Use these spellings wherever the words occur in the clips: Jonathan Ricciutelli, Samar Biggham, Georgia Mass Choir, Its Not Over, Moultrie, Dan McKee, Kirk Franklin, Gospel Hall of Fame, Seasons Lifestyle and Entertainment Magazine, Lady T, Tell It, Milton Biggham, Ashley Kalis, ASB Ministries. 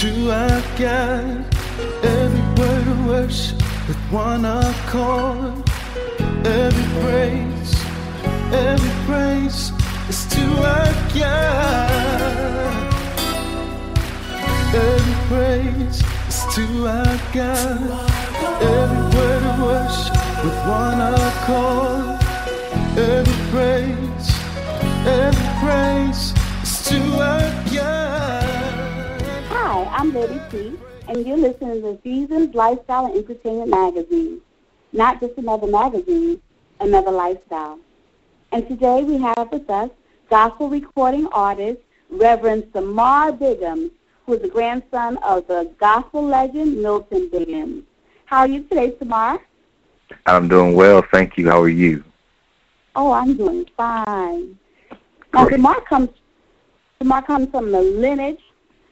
to our God. Every word of worship with one accord. Every praise is to our God. Every praise is to our God. Every word of worship with one accord. Every praise is to our God. Hi, I'm Lady T, and you're listening to Seasons Lifestyle and Entertainment Magazine. Not just another magazine, another lifestyle. And today we have with us gospel recording artist Reverend Samar Biggham, who is the grandson of the gospel legend Milton Biggham. How are you today, Samar? I'm doing well, thank you. How are you? Oh, I'm doing fine. Now, Samar comes from the lineage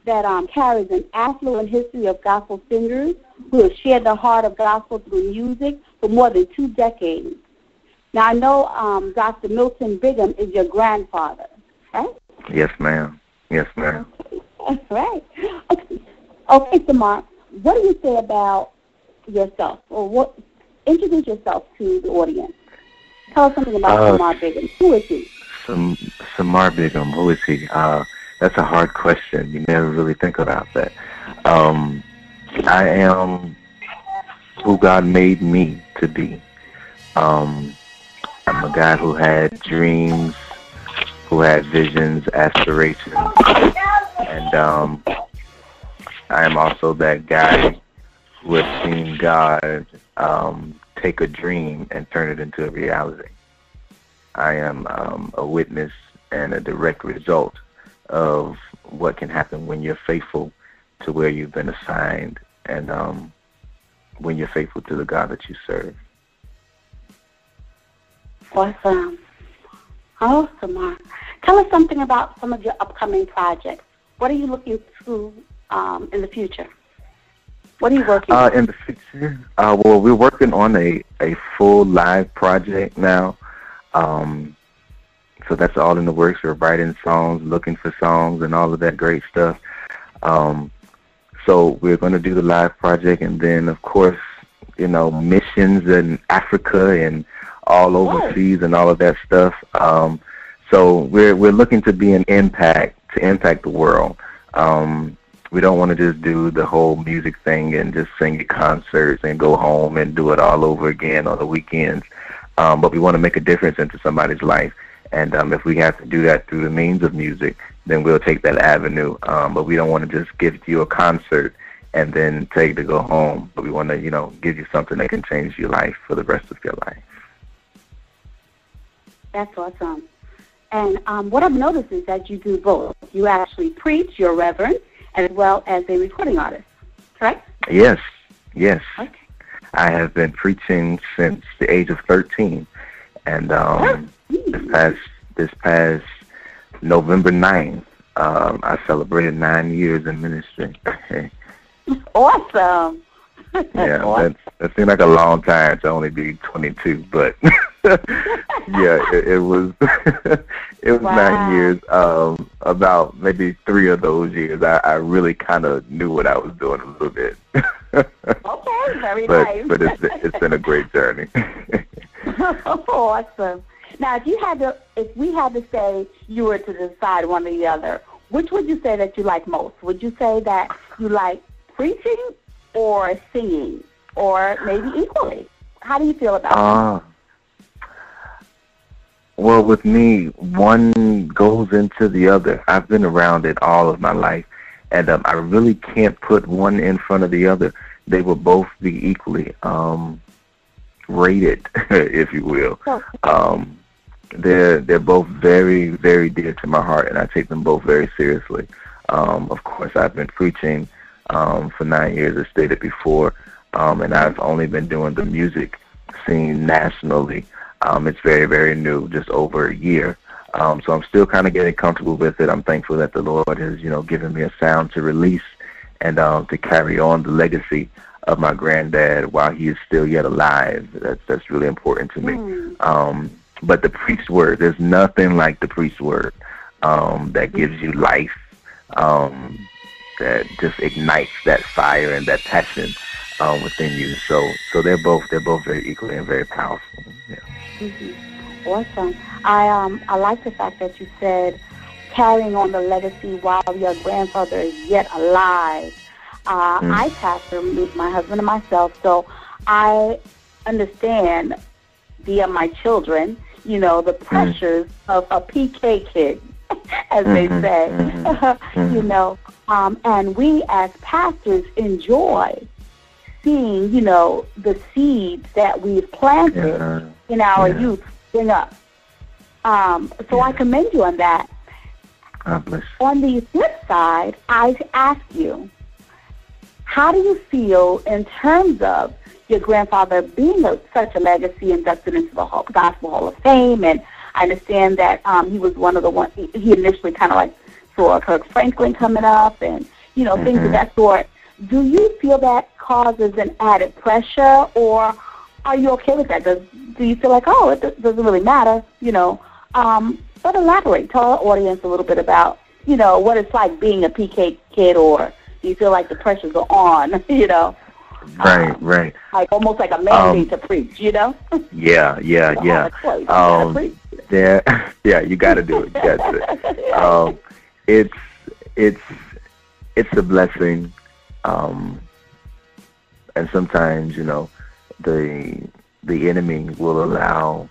that carries an affluent history of gospel singers who have shared the heart of gospel through music for more than 2 decades. Now, I know Dr. Milton Biggham is your grandfather, right? Yes, ma'am. Yes, ma'am. Okay. That's right. Okay, Samar, what do you say about yourself? Or what? Introduce yourself to the audience. Tell us something about Samar Biggham. Who is he? Samar Biggham, who is he? That's a hard question. You never really think about that. I am who God made me to be. I'm a guy who had dreams, who had visions, aspirations, and I am also that guy who has seen God take a dream and turn it into a reality. I am a witness and a direct result of what can happen when you're faithful to where you've been assigned and when you're faithful to the God that you serve. Awesome. Oh, Samar. Tell us something about some of your upcoming projects. What are you looking to in the future? What are you working on? In the future? Well, we're working on a full live project now. So that's all in the works. We're writing songs, looking for songs, and all of that great stuff. So we're going to do the live project, and then, of course, you know, missions in Africa and all overseas and all of that stuff. So we're looking to be an impact, to impact the world. We don't want to just do the whole music thing and just sing at concerts and go home and do it all over again on the weekends. But we want to make a difference into somebody's life. And if we have to do that through the means of music, then we'll take that avenue. But we don't want to just give you a concert and then tell you to go home. But we want to, you know, give you something that can change your life for the rest of your life. That's awesome. And what I've noticed is that you do both. You actually preach, you're a reverend, as well as a recording artist, correct? Yes, yes. Okay. I have been preaching since the age of 13, and this past November 9th, I celebrated 9 years in ministry. Awesome. Yeah, awesome. That seemed like a long time to only be 22, but yeah, it was it was wow. 9 years. About maybe 3 of those years, I really kind of knew what I was doing a little bit. Okay, very nice. But it's been a great journey. Awesome. Now, if we had to say you were to decide one or the other, which would you say that you like most? Would you say that you like preaching or singing, or maybe equally? How do you feel about that? Well, with me, one goes into the other. I've been around it all of my life, and I really can't put one in front of the other. They will both be equally rated, if you will. They're both very, very dear to my heart, and I take them both very seriously. Of course, I've been preaching for 9 years, as stated before, and I've only been doing the music scene nationally. It's very, very new, just over a year. So I'm still kind of getting comfortable with it. I'm thankful that the Lord has, you know, given me a sound to release and to carry on the legacy of my granddad while he is still yet alive. That's really important to me. But the preached word, there's nothing like the preached word that gives you life. that just ignites that fire and that passion within you. So they're both very equally and very powerful. Yeah. Mm-hmm. Awesome. I like the fact that you said carrying on the legacy while your grandfather is yet alive. I pastor with my husband and myself, so I understand via my children, you know, the pressures of a PK kid, as they say, you know. And we as pastors enjoy seeing, you know, the seeds that we've planted in our youth bring up. So I commend you on that. God bless. On the flip side, I ask you, how do you feel in terms of your grandfather being such a legacy, inducted into the Gospel Hall of Fame? And I understand that he was one of the ones, he initially kind of like saw Kirk Franklin coming up and, you know, things of that sort. Do you feel that causes an added pressure, or are you okay with that? Do you feel like, oh, it doesn't really matter, you know? But elaborate. Tell our audience a little bit about, you know, what it's like being a PK kid, or do you feel like the pressures are on, you know? Right. Like almost like a mandate to preach, you know? Yeah. You got to do it. It's a blessing, and sometimes, you know, the enemy will not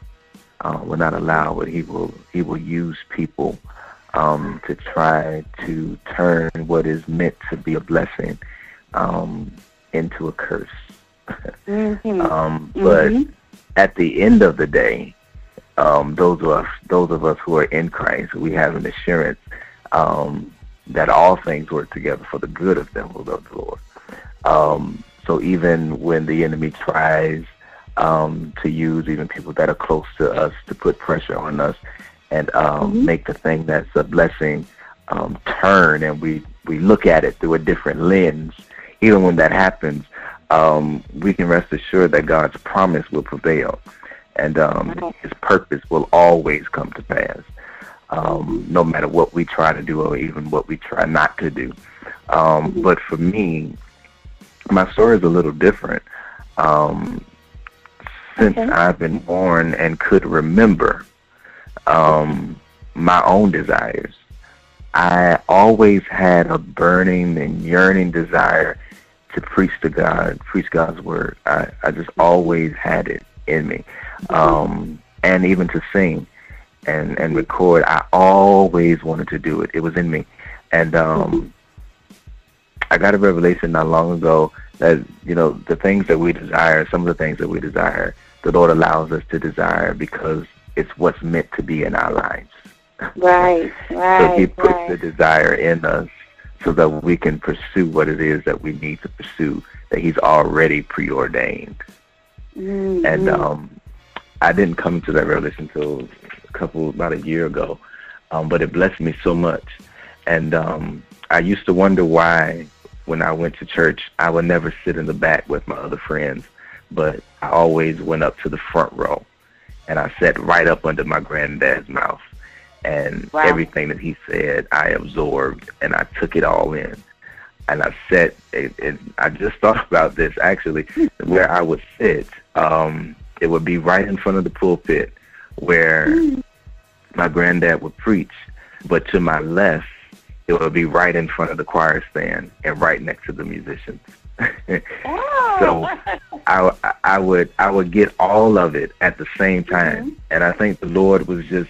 allow, but he will use people to try to turn what is meant to be a blessing into a curse. But at the end of the day, those of us who are in Christ, we have an assurance that all things work together for the good of them who love the Lord. So even when the enemy tries to use even people that are close to us to put pressure on us and make the thing that's a blessing turn, and we look at it through a different lens, even when that happens, we can rest assured that God's promise will prevail, and His purpose will always come to pass, no matter what we try to do or even what we try not to do. But for me, my story is a little different. Since I've been born and could remember my own desires, I always had a burning and yearning desire to preach to God, preach God's word. I just always had it in me. And even to sing and record, I always wanted to do it. It was in me. And I got a revelation not long ago that, you know, the things that we desire, some of the things that we desire, the Lord allows us to desire because it's what's meant to be in our lives. Right. So He puts the desire in us so that we can pursue what it is that we need to pursue, that He's already preordained. And I didn't come to that revelation until about a year ago, but it blessed me so much. And I used to wonder why, when I went to church, I would never sit in the back with my other friends, but I always went up to the front row, and I sat right up under my granddad's mouth. And everything that he said, I absorbed, and I took it all in. And I sat, and I just thought about this, actually, where I would sit. It would be right in front of the pulpit where my granddad would preach. But to my left, it would be right in front of the choir stand and right next to the musicians. So I would get all of it at the same time. And I think the Lord was just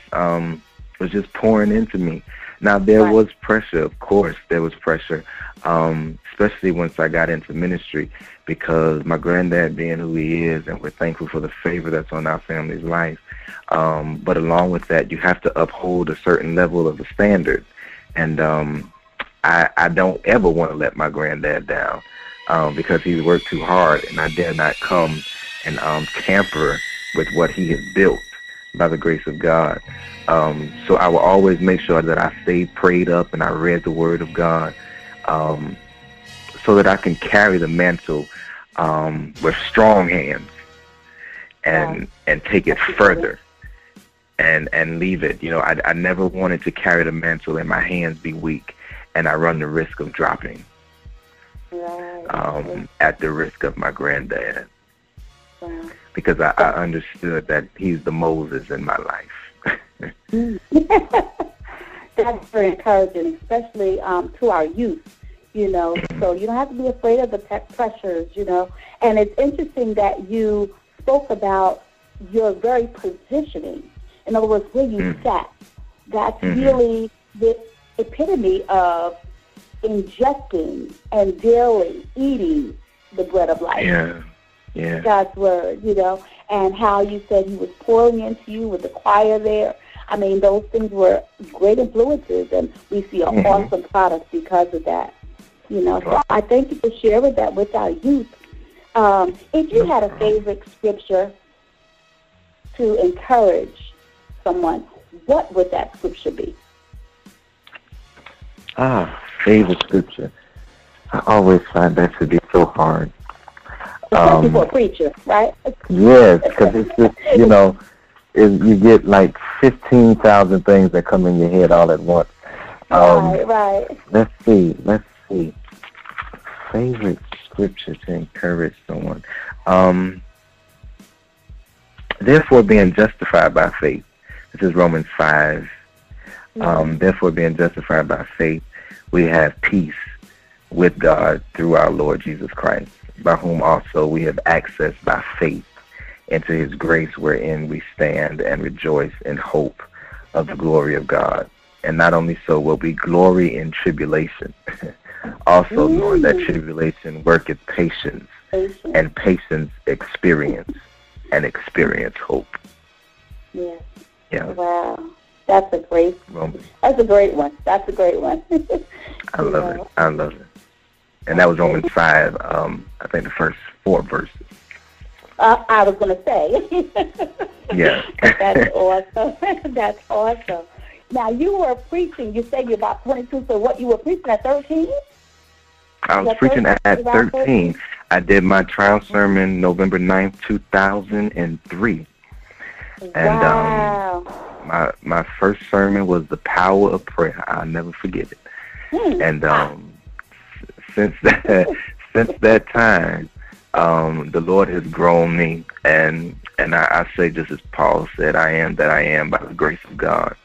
pouring into me. Now, there was pressure, of course. There was pressure, especially once I got into ministry, because my granddad being who he is, and we're thankful for the favor that's on our family's life. But along with that, you have to uphold a certain level of a standard. And I don't ever want to let my granddad down, because he's worked too hard, and I dare not come and tamper with what he has built by the grace of God. So I will always make sure that I stayed prayed up and I read the Word of God, so that I can carry the mantle with strong hands and take it further and leave it. You know, I never wanted to carry the mantle and my hands be weak. and I run the risk of dropping at the risk of my granddad. Wow. Because I understood that he's the Moses in my life. That's very encouraging, especially to our youth, you know. So you don't have to be afraid of the pressures, you know. And it's interesting that you spoke about your very positioning. In other words, where you sat. That's really the epitome of ingesting and daily eating the bread of life. Yeah. Yeah. God's word, you know, and how you said he was pouring into you with the choir there. I mean, those things were great influences, and we see an awesome product because of that, you know. So I thank you for sharing that with our youth. If you had a favorite scripture to encourage someone, what would that scripture be? Favorite scripture. I always find that to be so hard. Especially for a preacher, right? Yes, because it's just, you know, you get like 15,000 things that come in your head all at once. Right. Let's see. Favorite scripture to encourage someone. Therefore being justified by faith. This is Romans 5. Therefore being justified by faith, we have peace with God through our Lord Jesus Christ, by whom also we have access by faith into his grace, wherein we stand and rejoice in hope of the glory of God. And not only so, will we glory in tribulation, also knowing that tribulation worketh patience, and patience experience, and experience hope. Yes. Yeah. Wow. That's a great one. I love it. And that was Romans 5, I think the first 4 verses. I was going to say. Yeah. That's awesome. That's awesome. Now, you were preaching. You said you're about 22, so what, you were preaching at 13? I was preaching at 13. I did my trial sermon November 9th, 2003. And my first sermon was The Power of Prayer. I'll never forget it. And since that time, the Lord has grown me, and I say just as Paul said, I am that I am by the grace of God,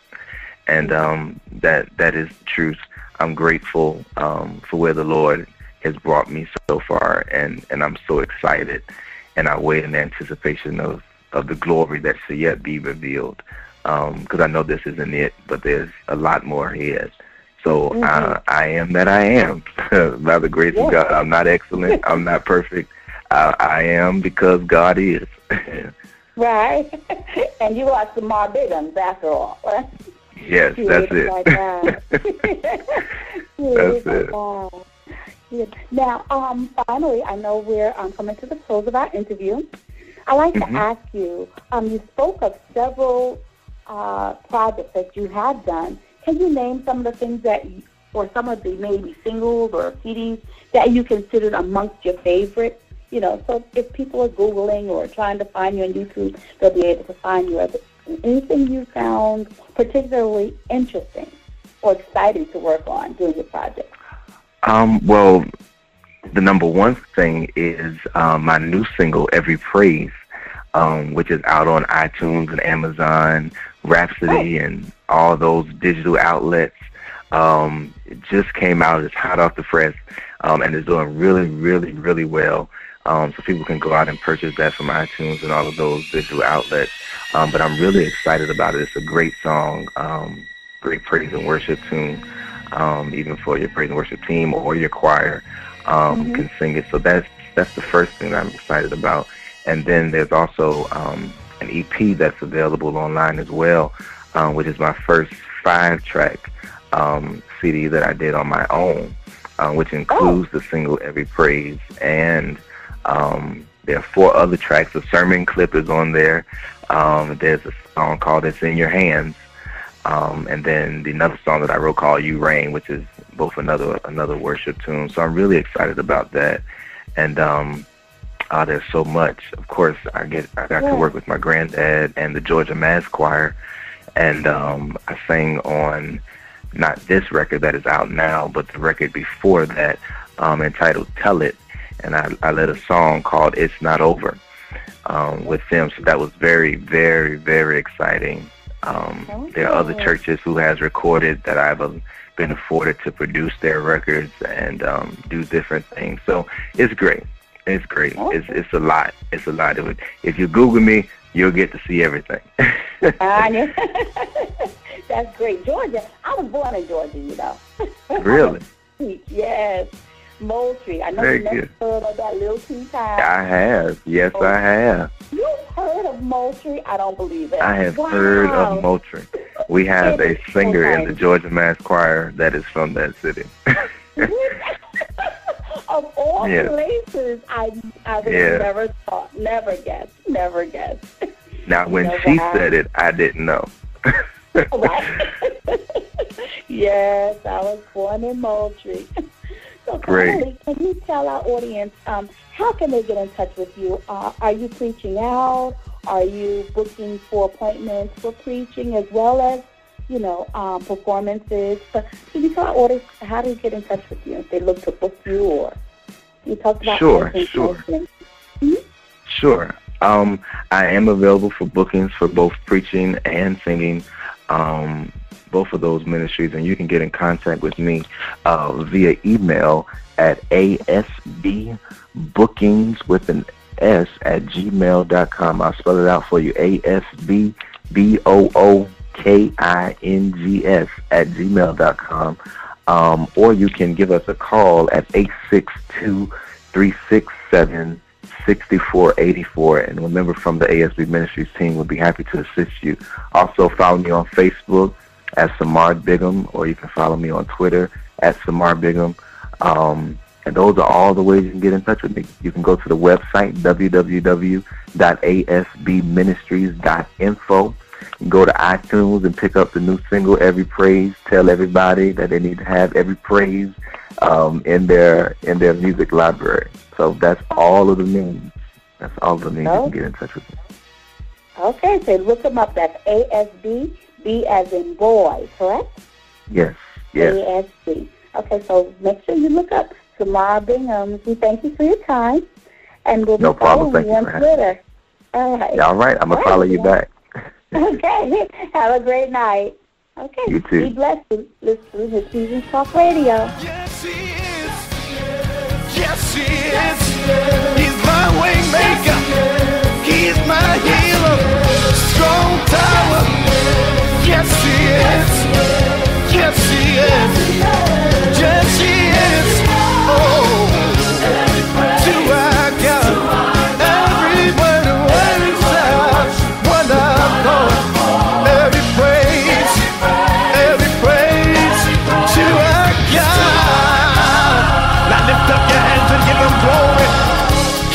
and that is the truth. I'm grateful for where the Lord has brought me so far, and I'm so excited, and I wait in anticipation of the glory that shall yet be revealed, because I know this isn't it, but there's a lot more ahead. So I am that I am by the grace of God. I'm not excellent. I'm not perfect. I am because God is. Right. And you are Samar Biggham, after all, right? Yes, that's it. Like that. That's it. Like that. Now, finally, I know we're coming to the close of our interview. I'd like to ask you, you spoke of several projects that you have done. Can you name some of the things or some of the maybe singles or CDs that you considered amongst your favorite? You know, so if people are Googling or trying to find you on YouTube, they'll be able to find you. Anything you found particularly interesting or exciting to work on during your project? Well, the number one thing is my new single, Every Praise, which is out on iTunes and Amazon, Rhapsody, and all those digital outlets. It just came out. It's hot off the press, and it's doing really, really, really well. So people can go out and purchase that from iTunes and all of those digital outlets. But I'm really excited about it. It's a great song, great praise and worship tune, even for your praise and worship team or your choir can sing it. So that's the first thing I'm excited about. And then there's also an EP that's available online as well, which is my first 5-track CD that I did on my own, which includes the single Every Praise, and there are 4 other tracks. The sermon clip is on there. There's a song called It's in Your Hands, and then another song that I wrote called You Reign, which is both another worship tune. So I'm really excited about that. And there's so much. Of course, I got to work with my granddad and the Georgia Mass Choir, and I sang on not this record that is out now, but the record before that, entitled Tell It. And I led a song called It's Not Over with them. So that was very, very, very exciting. Okay. There are other churches who has recorded that I've been afforded to produce their records and do different things. So it's great. It's great. Okay. It's a lot. It's a lot of it. If you Google me, you'll get to see everything. That's great. Georgia. I was born in Georgia, you know. Really? Yes. Moultrie. I know you never heard of that Little Tea Time. I have. Yes, Moultrie. I have. You've heard of Moultrie? I don't believe it. I have heard of Moultrie. We have a singer in the Georgia Mass Choir that is from that city. Of all places, I would never thought, never guessed. Now, when she said it, I didn't know. Right? Yes, I was born in Moultrie. So, Carly, can you tell our audience how can they get in touch with you? Are you preaching out? Are you booking for appointments for preaching as well as, you know, performances? But can you tell our audience how do you get in touch with you if they look to book you or you talk about? Sure. I am available for bookings for both preaching and singing. Both of those ministries, and you can get in contact with me via email at asbbookings@gmail.com. I'll spell it out for you: asbbookings @gmail.com. Or you can give us a call at 862-367-6484, and a member from the ASB Ministries team will be happy to assist you. Also, follow me on Facebook at Samar Biggham, or you can follow me on Twitter at Samar Biggham. And those are all the ways you can get in touch with me. You can go to the website, www.asbministries.info. You can go to iTunes and pick up the new single, Every Praise. Tell everybody that they need to have every praise in their music library. So that's all of the means. That's all of the means you can get in touch with me. Okay, so look them up. That's ASB. B as in boy, correct? Yes, yes. ASB. Okay, so make sure you look up Samar Biggham. We thank you for your time. And we'll be following you on Twitter. All right. All right, I'm going to follow you back. Okay, have a great night. Okay, you too. Be blessed. Listen to Seasons Talk Radio. Yes, he is. Yes, he is. He's my way maker. He's my healer. Strong tower. Yes, he is. Yes, he is. Yes, he is. Oh, to our God, every word and word is wonderful. Every praise, every praise to our God. Now lift up your hands and give Him glory,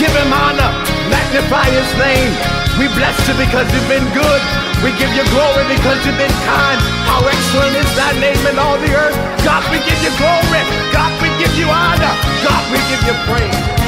give Him honor, magnify His name. We bless You because You've been good. We give You glory because You've been kind. How excellent is Thy name in all the earth. God, we give You glory. God, we give You honor. God, we give You praise.